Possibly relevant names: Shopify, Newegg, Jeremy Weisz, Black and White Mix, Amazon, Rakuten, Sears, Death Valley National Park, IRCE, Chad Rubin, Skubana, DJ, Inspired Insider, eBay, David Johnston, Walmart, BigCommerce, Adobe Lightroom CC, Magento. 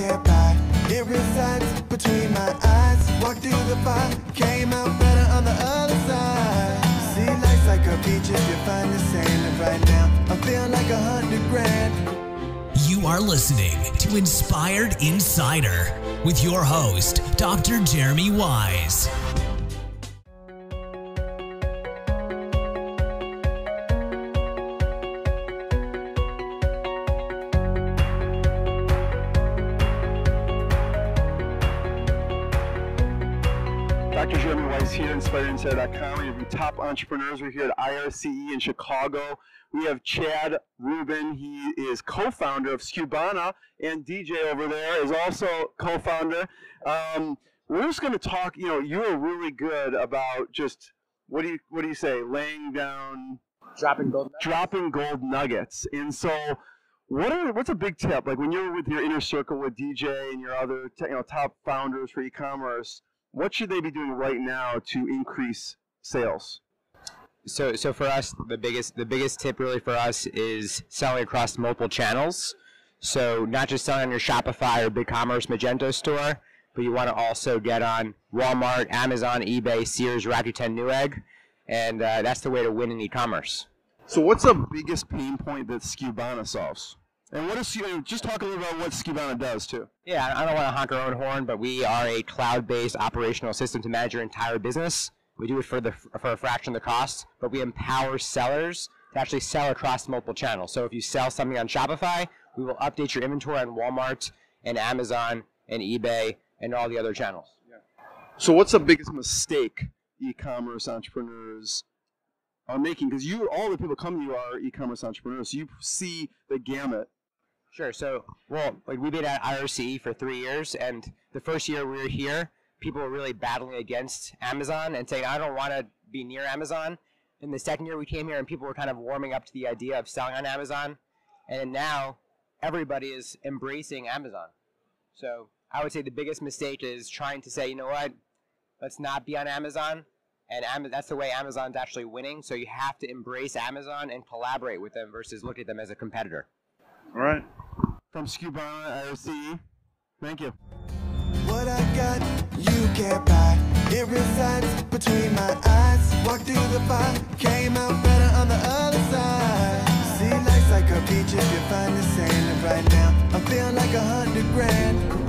get by. Different sides between my eyes. Walked through the fire, came out better on the other side. See, life's like a beach if you find the sailing right now. I feel like $100 grand. You are listening to Inspired Insider with your host, Dr. Jeremy Weisz. Dr. Jeremy Weisz here, InspiredInsider.com. We have the top entrepreneurs. We're here at IRCE in Chicago. We have Chad Rubin. He is co-founder of Skubana, and DJ over there is also co-founder. We're just going to talk. You know, you are really good about just what do you say? Laying down, dropping gold nuggets. And so, what's a big tip? Like when you're with your inner circle with DJ and your other top founders for e-commerce, what should they be doing right now to increase sales? So for us, the biggest tip really for us is selling across multiple channels. So not just selling on your Shopify or BigCommerce, Magento store, but you want to also get on Walmart, Amazon, eBay, Sears, Rakuten, Newegg, and that's the way to win in e-commerce. So what's the biggest pain point that Skubana solves? And what is, just talk a little about what Skubana does too. Yeah, I don't want to honk our own horn, but we are a cloud-based operational system to manage your entire business. We do it for a fraction of the cost, but we empower sellers to actually sell across multiple channels. So if you sell something on Shopify, we will update your inventory on Walmart and Amazon and eBay and all the other channels. Yeah. So what's the biggest mistake e-commerce entrepreneurs are making? Because all the people coming to you are e-commerce entrepreneurs. So you see the gamut. Sure. So, we've been at IRCE for 3 years, and the first year we were here, people were really battling against Amazon and saying, I don't want to be near Amazon. In the second year we came here and people were kind of warming up to the idea of selling on Amazon. And now everybody is embracing Amazon. So I would say the biggest mistake is trying to say, you know what, let's not be on Amazon. And that's the way Amazon's actually winning. So you have to embrace Amazon and collaborate with them versus look at them as a competitor. All right. From Skubana, IRCE, thank you. What I got, you can't buy. It resides between my eyes. Walked through the fire, came out better on the other side. See, life's like a beach if you find the sailing right now. I feel like $100 grand.